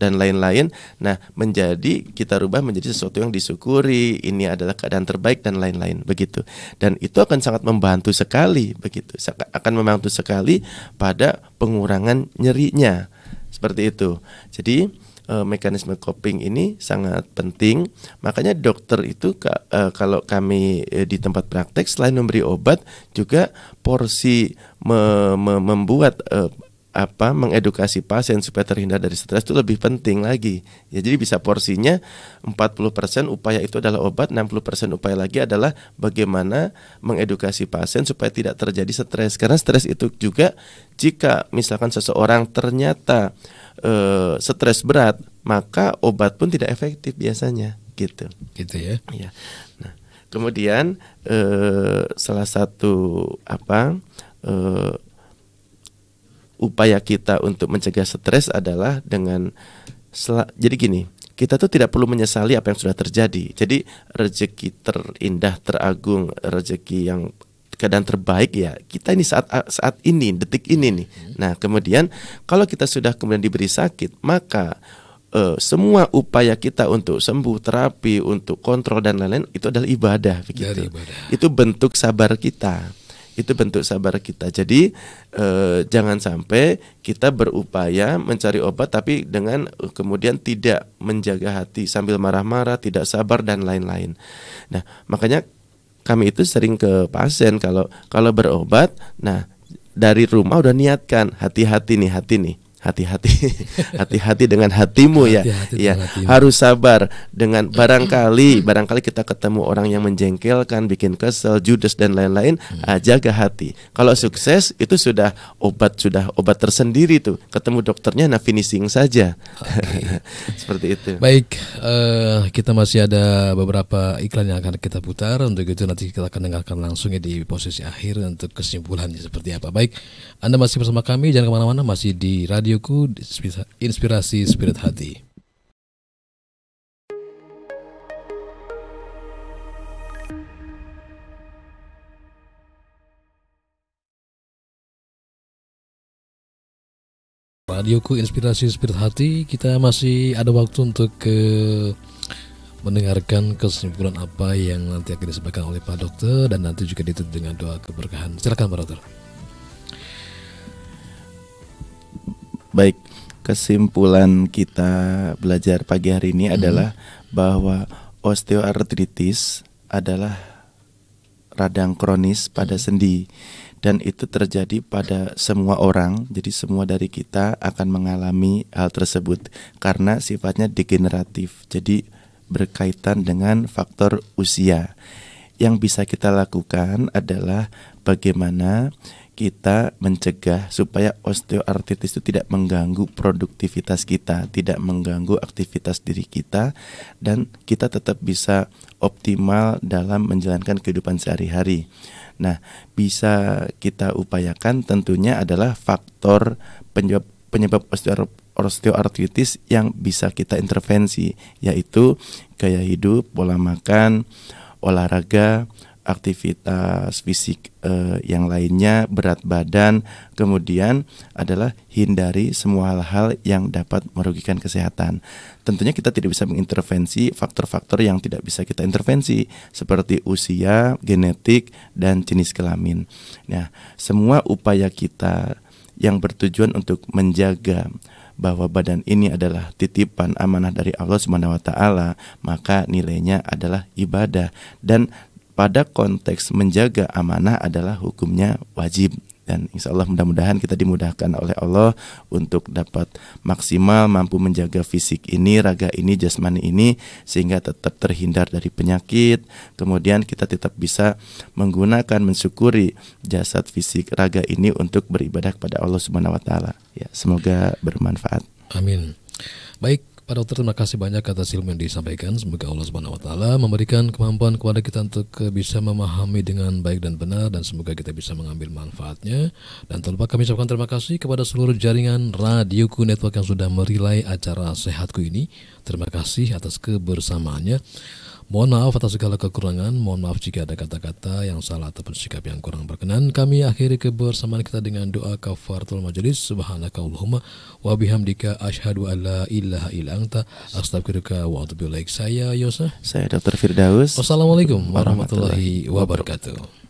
dan lain-lain. Nah, menjadi kita rubah menjadi sesuatu yang disyukuri. Ini adalah keadaan terbaik dan lain-lain begitu. Dan itu akan sangat membantu sekali begitu. Akan membantu sekali pada pengurangan nyerinya. Seperti itu. Jadi mekanisme coping ini sangat penting. Makanya dokter itu kalau kami di tempat praktek, selain memberi obat juga porsi membuat mengedukasi pasien supaya terhindar dari stres itu lebih penting lagi. Ya, jadi bisa porsinya 40% upaya itu adalah obat, 60% upaya lagi adalah bagaimana mengedukasi pasien supaya tidak terjadi stres. Karena stres itu juga jika misalkan seseorang ternyata stres berat, maka obat pun tidak efektif biasanya gitu. Gitu ya. Ya. Nah, kemudian salah satu upaya kita untuk mencegah stres adalah dengan jadi gini, kita tuh tidak perlu menyesali apa yang sudah terjadi. Jadi rezeki terindah, teragung, rezeki yang keadaan terbaik ya kita ini saat ini, detik ini nih. Nah kemudian kalau kita sudah kemudian diberi sakit, maka semua upaya kita untuk sembuh, terapi, untuk kontrol dan lain-lain itu adalah ibadah begitu. Itu bentuk sabar kita. Itu bentuk sabar kita. Jadi jangan sampai kita berupaya mencari obat tapi dengan kemudian tidak menjaga hati, sambil marah-marah, tidak sabar dan lain-lain. Nah makanya kami itu sering ke pasien kalau berobat, nah dari rumah udah niatkan hati-hati nih. Hati-hati, hati-hati dengan hatimu ya. Ya, harus sabar dengan barangkali kita ketemu orang yang menjengkelkan, bikin kesel, judes dan lain-lain, jaga hati. Kalau sukses itu sudah obat tersendiri tuh. Ketemu dokternya nah finishing saja. Okay. Seperti itu. Baik, kita masih ada beberapa iklan yang akan kita putar. Untuk itu nanti kita akan dengarkan langsung ya di posisi akhir untuk kesimpulannya seperti apa. Baik, Anda masih bersama kami, jangan kemana-mana, masih di RadioQu, inspirasi spirit hati. RadioQu, inspirasi spirit hati. Kita masih ada waktu untuk mendengarkan kesimpulan apa yang nanti akan disampaikan oleh Pak Dokter dan nanti juga ditutup dengan doa keberkahan. Silakan Pak Dokter. Baik, kesimpulan kita belajar pagi hari ini adalah bahwa osteoartritis adalah radang kronis pada sendi dan itu terjadi pada semua orang. Jadi semua dari kita akan mengalami hal tersebut karena sifatnya degeneratif. Jadi berkaitan dengan faktor usia. Yang bisa kita lakukan adalah bagaimana kita mencegah supaya osteoartritis itu tidak mengganggu produktivitas kita, tidak mengganggu aktivitas diri kita, dan kita tetap bisa optimal dalam menjalankan kehidupan sehari-hari. Nah, bisa kita upayakan tentunya adalah faktor penyebab osteoartritis yang bisa kita intervensi, yaitu gaya hidup, pola makan, olahraga, aktivitas fisik yang lainnya, berat badan, kemudian adalah hindari semua hal-hal yang dapat merugikan kesehatan. Tentunya kita tidak bisa mengintervensi faktor-faktor yang tidak bisa kita intervensi seperti usia, genetik, dan jenis kelamin. Nah, semua upaya kita yang bertujuan untuk menjaga bahwa badan ini adalah titipan amanah dari Allah SWT, maka nilainya adalah ibadah. Dan pada konteks menjaga amanah adalah hukumnya wajib. Dan insya Allah mudah-mudahan kita dimudahkan oleh Allah untuk dapat maksimal mampu menjaga fisik ini, raga ini, jasmani ini, sehingga tetap terhindar dari penyakit. Kemudian kita tetap bisa menggunakan, mensyukuri jasad, fisik, raga ini untuk beribadah kepada Allah Subhanahu wa Ta'ala. Ya, semoga bermanfaat. Amin. Baik, Pak Dokter, terima kasih banyak atas ilmu yang disampaikan. Semoga Allah Subhanahu wa Ta'ala memberikan kemampuan kepada kita untuk bisa memahami dengan baik dan benar, dan semoga kita bisa mengambil manfaatnya. Dan tak lupa kami ucapkan terima kasih kepada seluruh jaringan RadioQu Network yang sudah merilai acara SehatQu ini. Terima kasih atas kebersamaannya. Mohon maaf atas segala kekurangan, mohon maaf jika ada kata-kata yang salah ataupun sikap yang kurang berkenan. Kami akhiri kebersamaan kita dengan doa kafaratul majelis. Subhanakallahumma wa bihamdika asyhadu alla ilaha illa anta astaghfiruka wa atubu ilaik. Saya Yosef. Saya Dr. Firdaus. Wassalamualaikum warahmatullahi wabarakatuh.